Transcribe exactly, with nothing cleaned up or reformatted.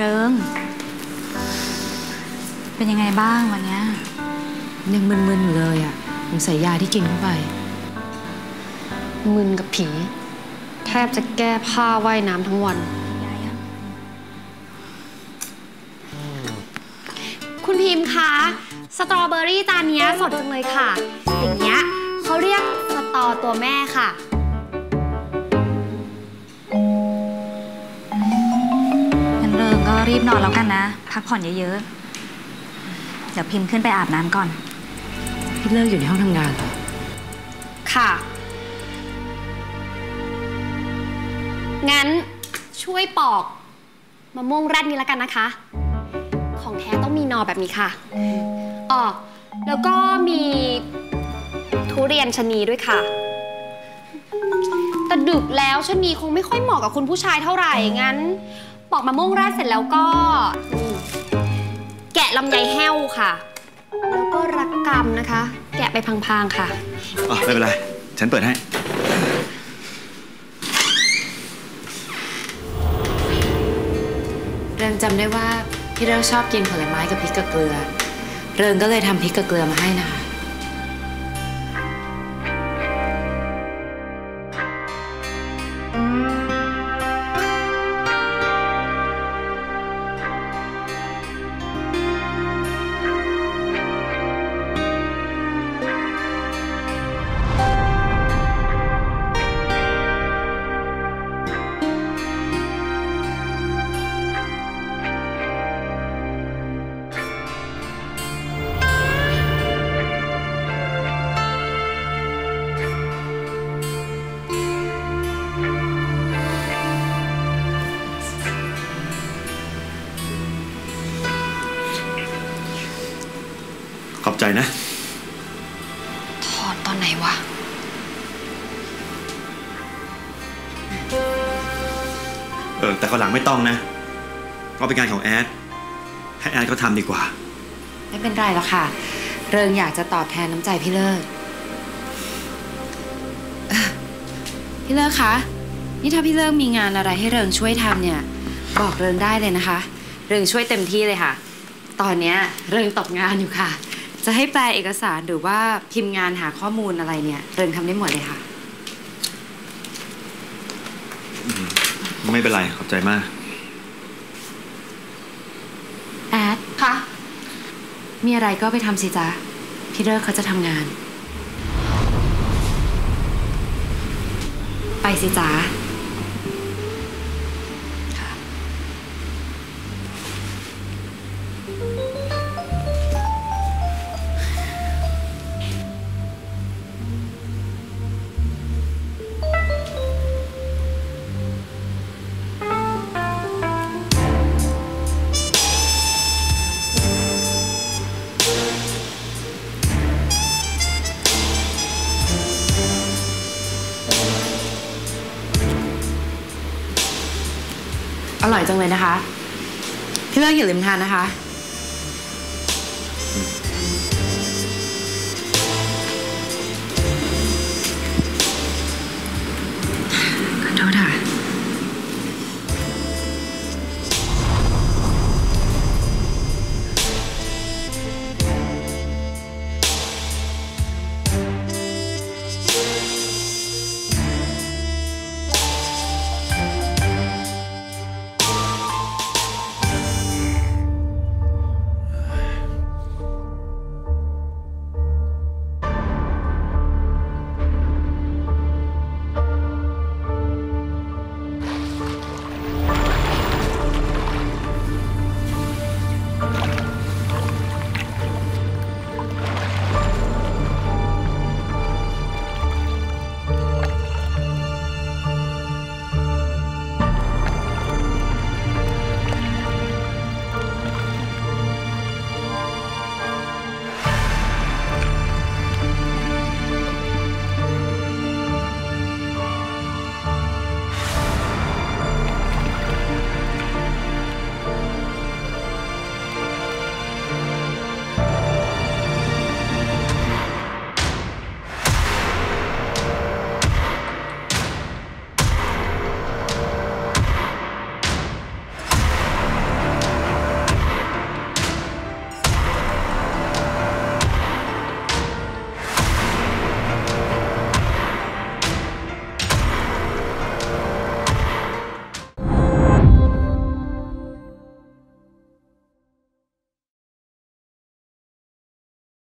เพลิงเป็นยังไงบ้างวันนี้ยังมึนๆอยู่เลยอ่ะมึงใส่ยาที่กินเข้าไปมึนกับผีแทบจะแก้ผ้าว่ายน้ำทั้งวันคุณพิมพ์คะสตรอเบอรี่จานนี้สดจังเลยค่ะอย่างเงี้ยเขาเรียกสตอตัวแม่ค่ะงั้นเริงก็รีบนอนแล้วกันนะพักผ่อนเยอะๆเดี๋ยวพิมพ์ขึ้นไปอาบน้ำก่อนพี่เลิกอยู่ในห้องทำงานเหรอค่ะงั้นช่วยปอกมะม่วงแรดนี้แล้วกันนะคะของแท้ต้องมีนอแบบนี้ค่ะอ๋อแล้วก็มีทุเรียนชะนีด้วยค่ะแต่ดึกแล้วชะนีคงไม่ค่อยเหมาะกับคุณผู้ชายเท่าไหร่งั้นปอกมะม่วงแรดเสร็จแล้วก็แกะลำไยแห้วค่ะแล้วก็รักกรรมนะคะแกะไปพังๆค่ะอ๋อไม่เป็นไรฉันเปิดให้เริงจำได้ว่าพี่เริงชอบกินผลไม้กับพริกกับเกลือเริงก็เลยทำพริกกับเกลือมาให้นะคะขอบใจนะถอดตอนไหนวะเออแต่คราวหลังไม่ต้องนะก็เป็นงานของแอดให้แอดเขาทำดีกว่าไม่เป็นไรหรอกค่ะเริงอยากจะตอบแทนน้ำใจพี่เลิกพี่เลิกคะนี่ถ้าพี่เลิกมีงานอะไรให้เริงช่วยทำเนี่ยบอกเริงได้เลยนะคะเริงช่วยเต็มที่เลยค่ะตอนนี้เริงตกงานอยู่ค่ะจะให้แปลเอกสารหรือว่าพิมพ์งานหาข้อมูลอะไรเนี่ยเริงทำได้หมดเลยค่ะไม่เป็นไรขอบใจมากแอดค่ะมีอะไรก็ไปทำสิจ๊ะพี่เลิกเขาจะทำงานไปสิจ๊ะอร่อยจังเลยนะคะพี่เลิกอย่าลืมทานนะคะ